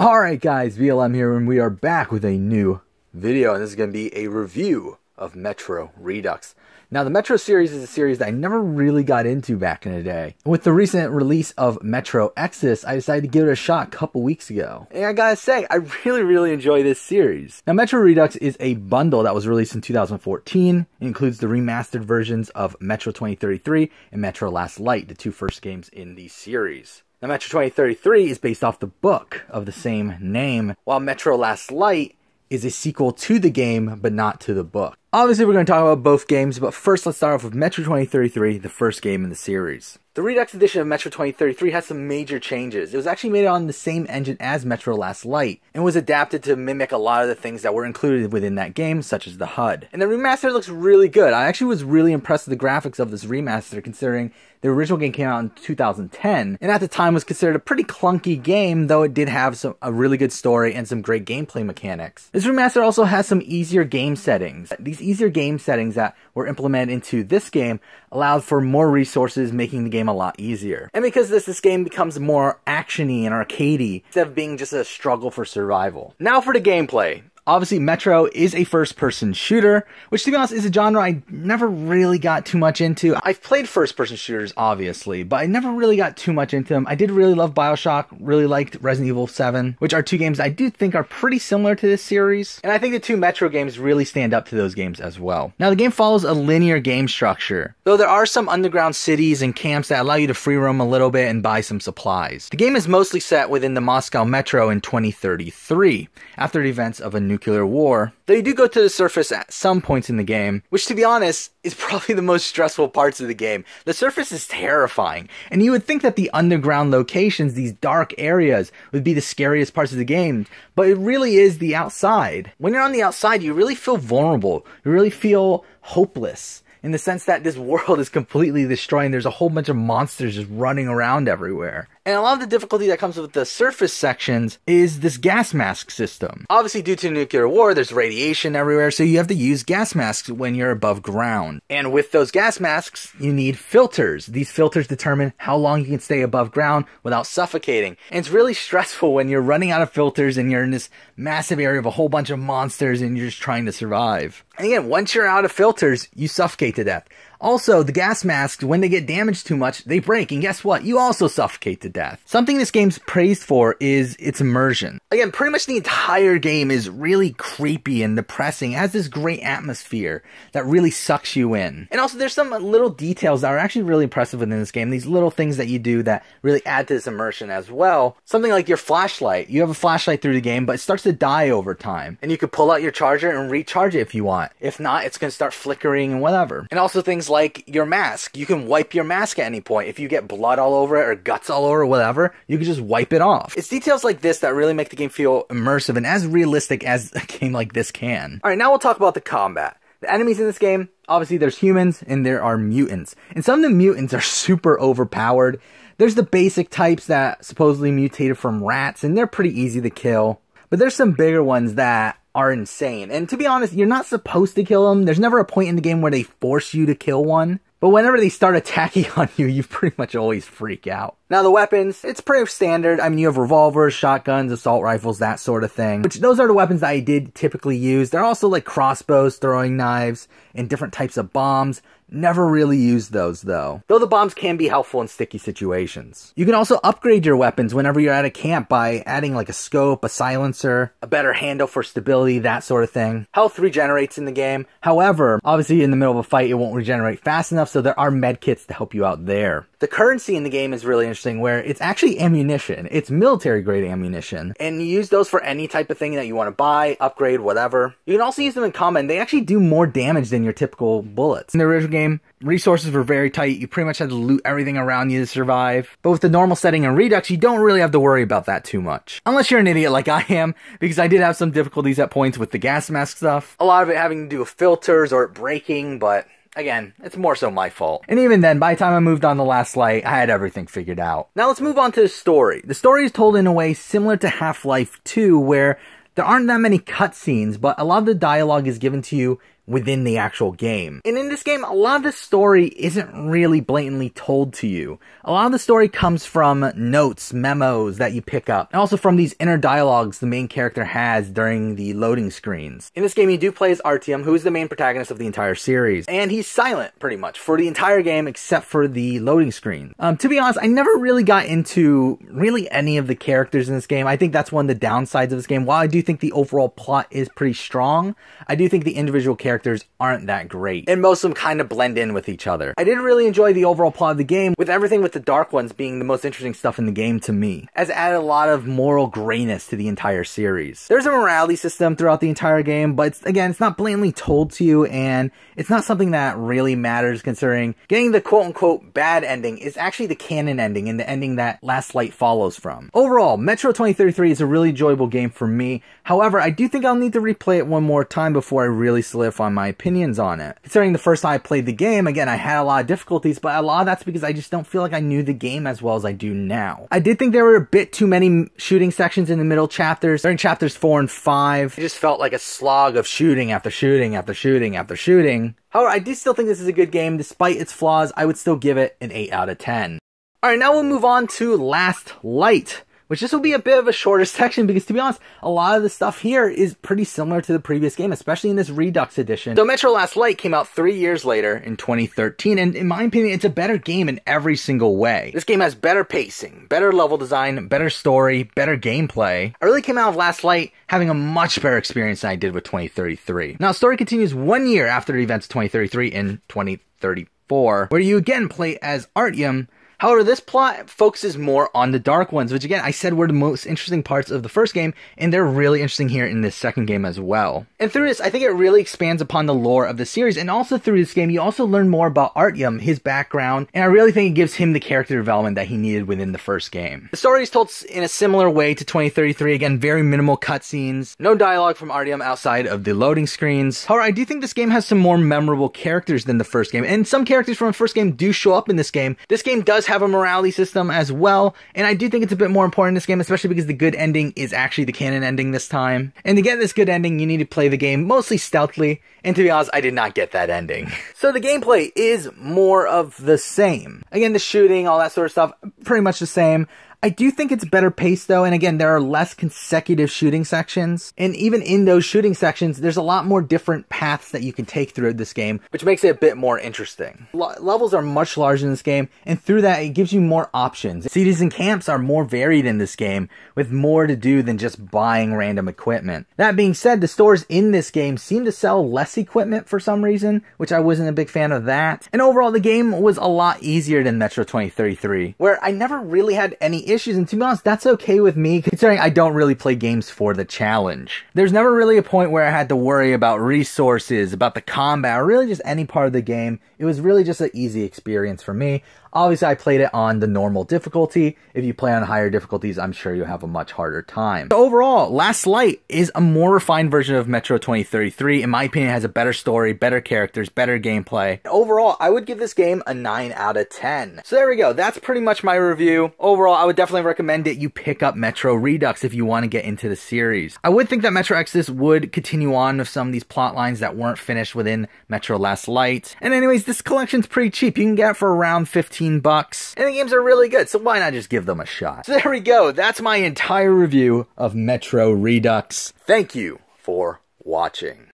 Alright guys, VLM here, and we are back with a new video, and this is going to be a review of Metro Redux. Now the Metro series is a series that I never really got into back in the day. With the recent release of Metro Exodus, I decided to give it a shot a couple weeks ago. And I gotta say, I really enjoy this series. Now Metro Redux is a bundle that was released in 2014. It includes the remastered versions of Metro 2033 and Metro Last Light, the two first games in the series. Now, Metro 2033 is based off the book of the same name, while Metro Last Light is a sequel to the game, but not to the book. Obviously, we're going to talk about both games, but first let's start off with Metro 2033, the first game in the series. The Redux edition of Metro 2033 has some major changes. It was actually made on the same engine as Metro Last Light, and was adapted to mimic a lot of the things that were included within that game, such as the HUD. And the remaster looks really good. I actually was really impressed with the graphics of this remaster, considering the original game came out in 2010, and at the time was considered a pretty clunky game, though it did have a really good story and some great gameplay mechanics. This remaster also has some easier game settings. These easier game settings that were implemented into this game allowed for more resources, making the game a lot easier. And because this game becomes more actiony and arcadey, instead of being just a struggle for survival. Now for the gameplay. Obviously, Metro is a first-person shooter, which, to be honest, is a genre I never really got too much into. I've played first-person shooters, obviously, but I never really got too much into them. I did really love BioShock, really liked Resident Evil 7, which are two games I do think are pretty similar to this series, and I think the two Metro games really stand up to those games as well. Now, the game follows a linear game structure, though there are some underground cities and camps that allow you to free roam a little bit and buy some supplies. The game is mostly set within the Moscow Metro in 2033, after the events of a nuclear war, though you do go to the surface at some points in the game, which, to be honest, is probably the most stressful parts of the game. The surface is terrifying, and you would think that the underground locations, these dark areas, would be the scariest parts of the game, but it really is the outside. When you're on the outside, you really feel vulnerable, you really feel hopeless, in the sense that this world is completely destroying. There's a whole bunch of monsters just running around everywhere. And a lot of the difficulty that comes with the surface sections is this gas mask system. Obviously, due to nuclear war, there's radiation everywhere, so you have to use gas masks when you're above ground. And with those gas masks, you need filters. These filters determine how long you can stay above ground without suffocating. And it's really stressful when you're running out of filters and you're in this massive area of a whole bunch of monsters and you're just trying to survive. And again, once you're out of filters, you suffocate to death. Also, the gas masks, when they get damaged too much, they break, and guess what? You also suffocate to death. Something this game's praised for is its immersion. Again, pretty much the entire game is really creepy and depressing. It has this great atmosphere that really sucks you in. And also, there's some little details that are actually really impressive within this game. These little things that you do that really add to this immersion as well. Something like your flashlight. You have a flashlight through the game, but it starts to die over time. And you can pull out your charger and recharge it if you want. If not, it's going to start flickering and whatever. And also things like your mask. You can wipe your mask at any point. If you get blood all over it or guts all over it or whatever, you can just wipe it off. It's details like this that really make the game feel immersive and as realistic as a game like this can. Alright, now we'll talk about the combat. The enemies in this game, obviously there's humans and there are mutants. And some of the mutants are super overpowered. There's the basic types that supposedly mutated from rats, and they're pretty easy to kill. But there's some bigger ones that are insane. And to be honest, you're not supposed to kill them. There's never a point in the game where they force you to kill one. But whenever they start attacking on you, you pretty much always freak out. Now the weapons, it's pretty standard. I mean, you have revolvers, shotguns, assault rifles, that sort of thing. Which, those are the weapons that I did typically use. They're also like crossbows, throwing knives, and different types of bombs. Never really used those though. Though the bombs can be helpful in sticky situations. You can also upgrade your weapons whenever you're at a camp by adding like a scope, a silencer, a better handle for stability, that sort of thing. Health regenerates in the game. However, obviously in the middle of a fight it won't regenerate fast enough, so there are med kits to help you out there. The currency in the game is really interesting, where it's actually ammunition. It's military grade ammunition. And you use those for any type of thing that you want to buy, upgrade, whatever. You can also use them in combat, and they actually do more damage than your typical bullets. In the original game, resources were very tight. You pretty much had to loot everything around you to survive. But with the normal setting and Redux, you don't really have to worry about that too much. Unless you're an idiot like I am, because I did have some difficulties at points with the gas mask stuff. A lot of it having to do with filters or it breaking, but again, it's more so my fault. And even then, by the time I moved on to Last Light, I had everything figured out. Now let's move on to the story. The story is told in a way similar to Half-Life 2, where there aren't that many cutscenes, but a lot of the dialogue is given to you within the actual game. And in this game, a lot of the story isn't really blatantly told to you. A lot of the story comes from notes, memos that you pick up, and also from these inner dialogues the main character has during the loading screens. In this game, you do play as Artyom, who is the main protagonist of the entire series, and he's silent, pretty much, for the entire game except for the loading screen. To be honest, I never really got into really any of the characters in this game. I think that's one of the downsides of this game. While I do think the overall plot is pretty strong, I do think the individual characters aren't that great, and most of them kind of blend in with each other. I did really enjoy the overall plot of the game, with everything with the Dark Ones being the most interesting stuff in the game to me, as it added a lot of moral grayness to the entire series. There's a morality system throughout the entire game, but it's not blatantly told to you, and it's not something that really matters, considering getting the quote-unquote bad ending is actually the canon ending and the ending that Last Light follows from. Overall, Metro 2033 is a really enjoyable game for me. However, I do think I'll need to replay it one more time before I really solidify my opinions on it. Considering the first time I played the game, again, I had a lot of difficulties, but a lot of that's because I just don't feel like I knew the game as well as I do now. I did think there were a bit too many shooting sections in the middle chapters. During chapters 4 and 5, it just felt like a slog of shooting after shooting after shooting after shooting. However, I do still think this is a good game. Despite its flaws, I would still give it an 8 out of 10. Alright, now we'll move on to Last Light, which this will be a bit of a shorter section because, to be honest, a lot of the stuff here is pretty similar to the previous game, especially in this Redux edition. So Metro Last Light came out 3 years later in 2013, and in my opinion, it's a better game in every single way. This game has better pacing, better level design, better story, better gameplay. I really came out of Last Light having a much better experience than I did with 2033. Now, the story continues 1 year after the events of 2033 in 2034, where you again play as Artyom. However, this plot focuses more on the Dark Ones, which, again, I said were the most interesting parts of the first game, and they're really interesting here in this second game as well. And through this, I think it really expands upon the lore of the series, and also through this game, you also learn more about Artyom, his background, and I really think it gives him the character development that he needed within the first game. The story is told in a similar way to 2033, again, very minimal cutscenes, no dialogue from Artyom outside of the loading screens. However, I do think this game has some more memorable characters than the first game, and some characters from the first game do show up in this game. This game does have a morality system as well, and I do think it's a bit more important in this game, especially because the good ending is actually the canon ending this time. And to get this good ending, you need to play the game mostly stealthily, and to be honest, I did not get that ending. So the gameplay is more of the same. Again, the shooting, all that sort of stuff, pretty much the same. I do think it's better paced though, and again, there are less consecutive shooting sections, and even in those shooting sections, there's a lot more different paths that you can take through this game, which makes it a bit more interesting. Levels are much larger in this game, and through that, it gives you more options. Cities and camps are more varied in this game, with more to do than just buying random equipment. That being said, the stores in this game seem to sell less equipment for some reason, which I wasn't a big fan of that, and overall, the game was a lot easier than Metro 2033, where I never really had any issues, and to be honest, that's okay with me, considering I don't really play games for the challenge. There's never really a point where I had to worry about resources, about the combat, or really just any part of the game. It was really just an easy experience for me. Obviously, I played it on the normal difficulty. If you play on higher difficulties, I'm sure you'll have a much harder time. So overall, Last Light is a more refined version of Metro 2033. In my opinion, it has a better story, better characters, better gameplay. Overall, I would give this game a 9 out of 10. So there we go. That's pretty much my review. Overall, I would definitely recommend that you pick up Metro Redux if you want to get into the series. I would think that Metro Exodus would continue on with some of these plot lines that weren't finished within Metro Last Light. And anyways, this collection's pretty cheap. You can get it for around $15, and the games are really good, so why not just give them a shot? So there we go. That's my entire review of Metro Redux. Thank you for watching.